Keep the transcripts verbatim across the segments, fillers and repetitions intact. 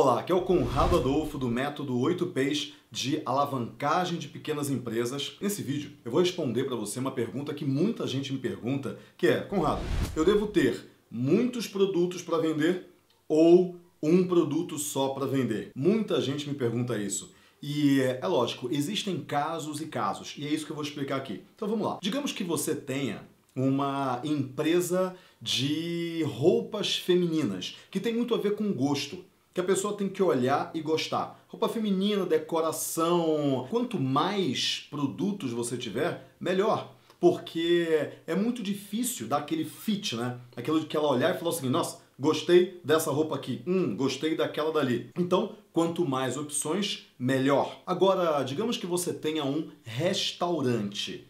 Olá, aqui é o Conrado Adolfo do método oito Ps de alavancagem de pequenas empresas. Nesse vídeo eu vou responder para você uma pergunta que muita gente me pergunta, que é: Conrado, eu devo ter muitos produtos para vender ou um produto só para vender? Muita gente me pergunta isso. E é lógico, existem casos e casos, e é isso que eu vou explicar aqui. Então vamos lá. Digamos que você tenha uma empresa de roupas femininas, que tem muito a ver com gosto, que a pessoa tem que olhar e gostar. Roupa feminina, decoração... Quanto mais produtos você tiver, melhor. Porque é muito difícil dar aquele fit, né? Aquilo de que ela olhar e falar assim: nossa, gostei dessa roupa aqui, hum, gostei daquela dali. Então, quanto mais opções, melhor. Agora, digamos que você tenha um restaurante.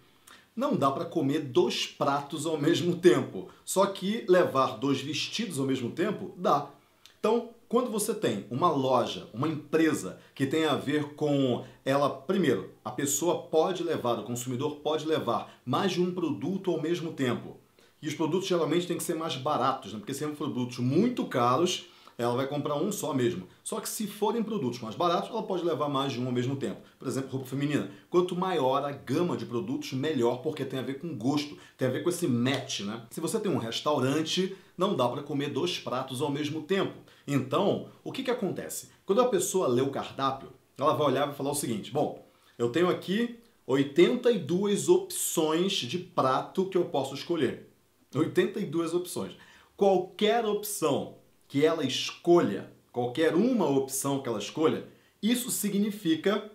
Não dá para comer dois pratos ao mesmo tempo. Só que levar dois vestidos ao mesmo tempo, dá. Então, quando você tem uma loja, uma empresa que tem a ver com ela, primeiro, a pessoa pode levar, o consumidor pode levar mais de um produto ao mesmo tempo. E os produtos geralmente têm que ser mais baratos, né? Porque se são produtos muito caros, ela vai comprar um só mesmo. Só que se forem produtos mais baratos, ela pode levar mais de um ao mesmo tempo. Por exemplo, roupa feminina. Quanto maior a gama de produtos, melhor, porque tem a ver com gosto, tem a ver com esse match, né? Se você tem um restaurante, não dá para comer dois pratos ao mesmo tempo. Então, o que que acontece? Quando a pessoa lê o cardápio, ela vai olhar e vai falar o seguinte: bom, eu tenho aqui oitenta e duas opções de prato que eu posso escolher. oitenta e duas opções. Qualquer opção que ela escolha, qualquer uma opção que ela escolha, isso significa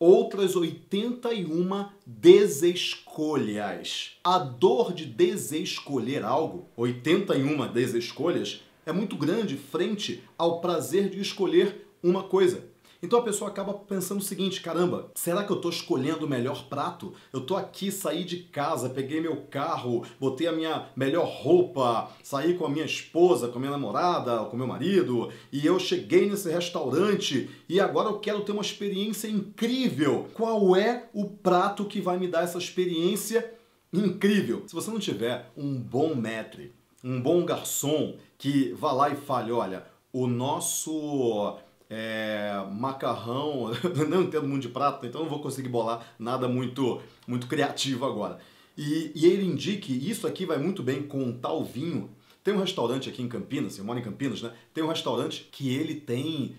outras oitenta e uma desescolhas. A dor de desescolher algo, oitenta e uma desescolhas, é muito grande frente ao prazer de escolher uma coisa. Então a pessoa acaba pensando o seguinte: caramba, será que eu estou escolhendo o melhor prato? Eu estou aqui, saí de casa, peguei meu carro, botei a minha melhor roupa, saí com a minha esposa, com a minha namorada, com meu marido, e eu cheguei nesse restaurante e agora eu quero ter uma experiência incrível. Qual é o prato que vai me dar essa experiência incrível? Se você não tiver um bom maître, um bom garçom que vá lá e fale: olha, o nosso... É, macarrão, não entendo muito de prato, então não vou conseguir bolar nada muito, muito criativo agora. E, e ele indique: isso aqui vai muito bem com tal vinho. Tem um restaurante aqui em Campinas, eu moro em Campinas, né? Tem um restaurante que ele tem,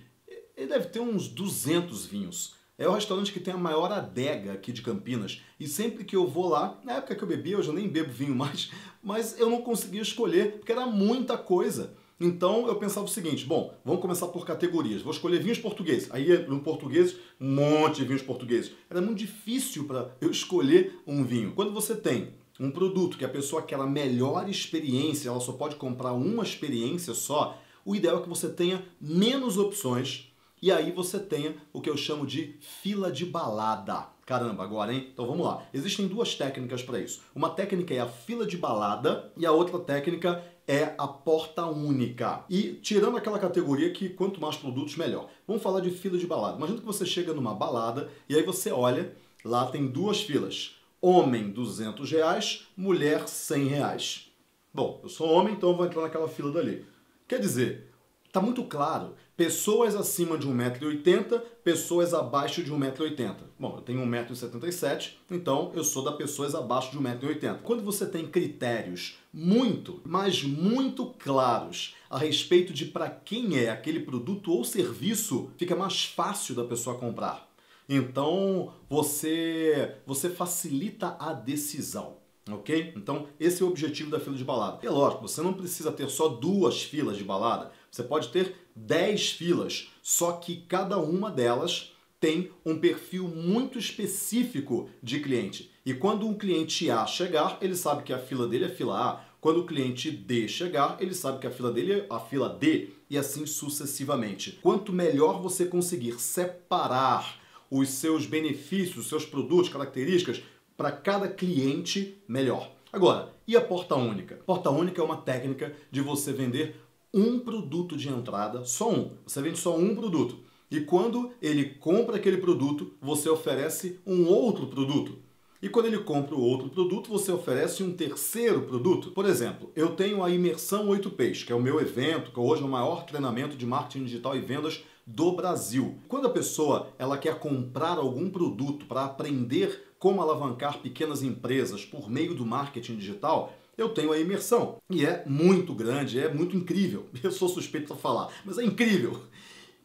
ele deve ter uns duzentos vinhos. É o restaurante que tem a maior adega aqui de Campinas. E sempre que eu vou lá, na época que eu bebia, hoje eu nem bebo vinho mais, mas eu não conseguia escolher, porque era muita coisa. Então eu pensava o seguinte: bom, vamos começar por categorias, vou escolher vinhos portugueses. Aí no português, um monte de vinhos portugueses. Era muito difícil para eu escolher um vinho. Quando você tem um produto que a pessoa quer a melhor experiência, ela só pode comprar uma experiência só, o ideal é que você tenha menos opções e aí você tenha o que eu chamo de fila de balada. Caramba, agora, hein? Então vamos lá. Existem duas técnicas para isso. Uma técnica é a fila de balada e a outra técnica é a porta única. E tirando aquela categoria que quanto mais produtos, melhor. Vamos falar de fila de balada. Imagina que você chega numa balada e aí você olha, lá tem duas filas. Homem, duzentos reais, mulher, cem reais. Bom, eu sou homem, então eu vou entrar naquela fila dali. Quer dizer, tá muito claro, pessoas acima de um metro e oitenta, pessoas abaixo de um metro e oitenta. Bom, eu tenho um metro e setenta e sete, então eu sou da pessoas abaixo de um metro e oitenta. Quando você tem critérios muito, mas muito claros a respeito de para quem é aquele produto ou serviço, fica mais fácil da pessoa comprar. Então, você, você facilita a decisão. Ok? Então, esse é o objetivo da fila de balada. É lógico, você não precisa ter só duas filas de balada. Você pode ter dez filas, só que cada uma delas tem um perfil muito específico de cliente. E quando um cliente A chegar, ele sabe que a fila dele é a fila A. Quando o cliente D chegar, ele sabe que a fila dele é a fila D, e assim sucessivamente. Quanto melhor você conseguir separar os seus benefícios, seus produtos, características, para cada cliente, melhor. Agora, e a porta única? Porta única é uma técnica de você vender um produto de entrada, só um. Você vende só um produto. E quando ele compra aquele produto, você oferece um outro produto. E quando ele compra o outro produto, você oferece um terceiro produto. Por exemplo, eu tenho a Imersão oito Ps, que é o meu evento, que hoje é o maior treinamento de marketing digital e vendas do Brasil. Quando a pessoa ela quer comprar algum produto para aprender como alavancar pequenas empresas por meio do marketing digital, eu tenho a Imersão. E é muito grande, é muito incrível. Eu sou suspeito para falar, mas é incrível.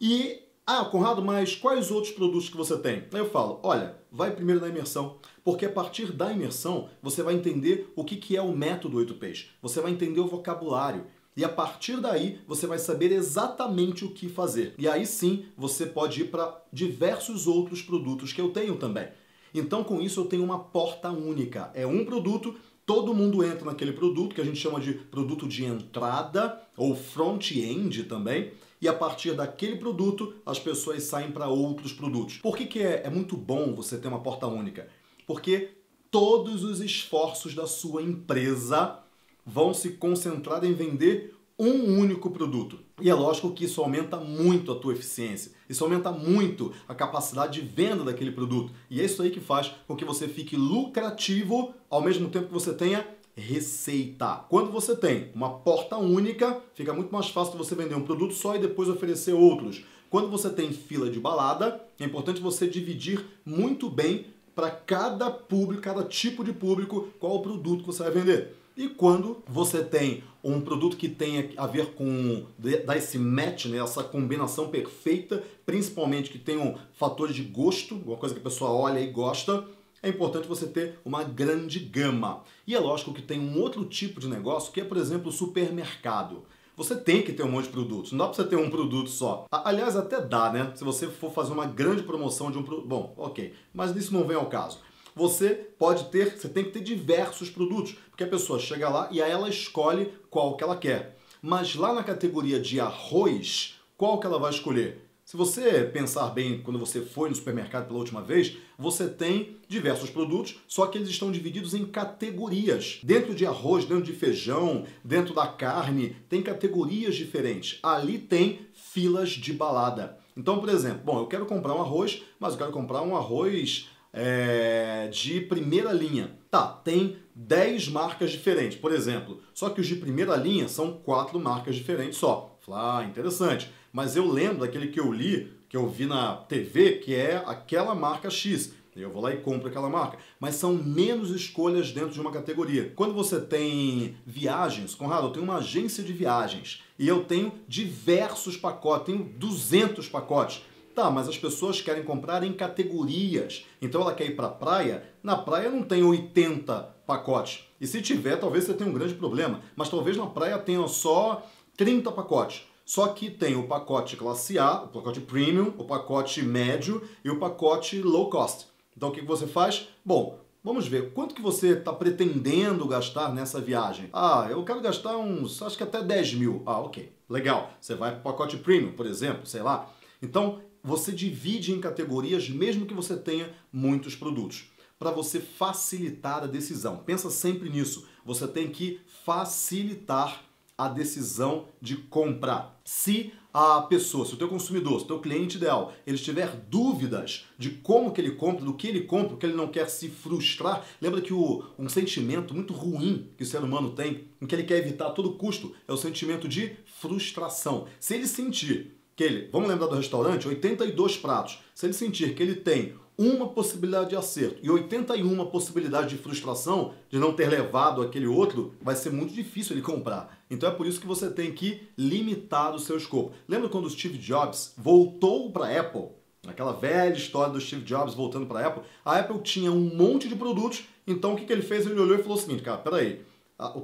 E, ah, Conrado, mas quais outros produtos que você tem? Aí eu falo, olha, vai primeiro na Imersão, porque a partir da Imersão você vai entender o que é o método oito Ps, você vai entender o vocabulário. E a partir daí, você vai saber exatamente o que fazer. E aí sim, você pode ir para diversos outros produtos que eu tenho também. Então, com isso, eu tenho uma porta única. É um produto, todo mundo entra naquele produto, que a gente chama de produto de entrada, ou front-end também. E a partir daquele produto, as pessoas saem para outros produtos. Por que que é, é muito bom você ter uma porta única? Porque todos os esforços da sua empresa vão se concentrar em vender um único produto. E é lógico que isso aumenta muito a tua eficiência, isso aumenta muito a capacidade de venda daquele produto. E é isso aí que faz com que você fique lucrativo, ao mesmo tempo que você tenha receita. Quando você tem uma porta única, fica muito mais fácil você vender um produto só e depois oferecer outros. Quando você tem fila de balada, é importante você dividir muito bem para cada público, cada tipo de público, qual o produto que você vai vender. E quando você tem um produto que tenha a ver com dar esse match, né, essa combinação perfeita, principalmente que tenha um fator de gosto, uma coisa que a pessoa olha e gosta, é importante você ter uma grande gama. E é lógico que tem um outro tipo de negócio que é, por exemplo, o supermercado. Você tem que ter um monte de produtos, não dá pra você ter um produto só. Aliás, até dá, né? Se você for fazer uma grande promoção de um produto... Bom, ok, mas isso não vem ao caso. Você pode ter, você tem que ter diversos produtos, porque a pessoa chega lá e aí ela escolhe qual que ela quer. Mas lá na categoria de arroz, qual que ela vai escolher? Se você pensar bem, quando você foi no supermercado pela última vez, você tem diversos produtos, só que eles estão divididos em categorias. Dentro de arroz, dentro de feijão, dentro da carne, tem categorias diferentes. Ali tem filas de balada. Então, por exemplo, bom, eu quero comprar um arroz, mas eu quero comprar um arroz... É, de primeira linha. Tá, tem dez marcas diferentes, por exemplo. Só que os de primeira linha são quatro marcas diferentes só. Ah, interessante. Mas eu lembro daquele que eu li, que eu vi na T V, que é aquela marca X. Eu vou lá e compro aquela marca. Mas são menos escolhas dentro de uma categoria. Quando você tem viagens, Conrado, eu tenho uma agência de viagens e eu tenho diversos pacotes, tenho duzentos pacotes. Tá, mas as pessoas querem comprar em categorias. Então ela quer ir para a praia. Na praia não tem oitenta pacotes. E se tiver, talvez você tenha um grande problema. Mas talvez na praia tenha só trinta pacotes. Só que tem o pacote classe A, o pacote premium, o pacote médio e o pacote low cost. Então o que você faz? Bom, vamos ver. Quanto que você está pretendendo gastar nessa viagem? Ah, eu quero gastar uns, acho que até dez mil. Ah, ok. Legal. Você vai para o pacote premium, por exemplo, sei lá. Então... você divide em categorias, mesmo que você tenha muitos produtos, para você facilitar a decisão. Pensa sempre nisso. Você tem que facilitar a decisão de comprar. Se a pessoa, se o teu consumidor, se o teu cliente ideal, ele tiver dúvidas de como que ele compra, do que ele compra, que ele não quer se frustrar, lembra que o, um sentimento muito ruim que o ser humano tem, em que ele quer evitar a todo custo, é o sentimento de frustração. Se ele sentir... que ele, vamos lembrar do restaurante, oitenta e dois pratos. Se ele sentir que ele tem uma possibilidade de acerto e oitenta e uma possibilidades de frustração, de não ter levado aquele outro, vai ser muito difícil ele comprar. Então é por isso que você tem que limitar o seu escopo. Lembra quando o Steve Jobs voltou para a Apple? Aquela velha história do Steve Jobs voltando para a Apple. A Apple tinha um monte de produtos, então o que ele fez? Ele olhou e falou o seguinte, cara, peraí.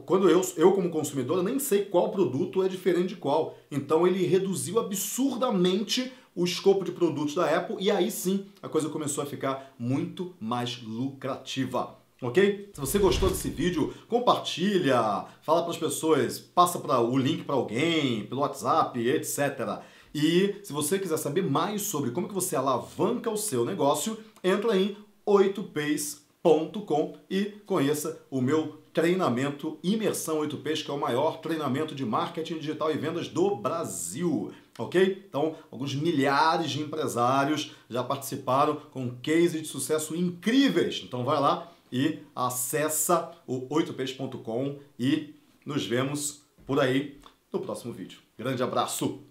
Quando eu, eu como consumidor, eu nem sei qual produto é diferente de qual. Então ele reduziu absurdamente o escopo de produtos da Apple e aí sim a coisa começou a ficar muito mais lucrativa. Ok? Se você gostou desse vídeo, compartilha, fala para as pessoas, passa pra, o link para alguém, pelo WhatsApp, etcétera. E se você quiser saber mais sobre como que você alavanca o seu negócio, entra em oito P s ponto com e conheça o meu treinamento Imersão oito Ps, que é o maior treinamento de marketing digital e vendas do Brasil, ok? Então, alguns milhares de empresários já participaram com cases de sucesso incríveis. Então vai lá, e acessa o oito pês ponto com e nos vemos por aí no próximo vídeo. Grande abraço!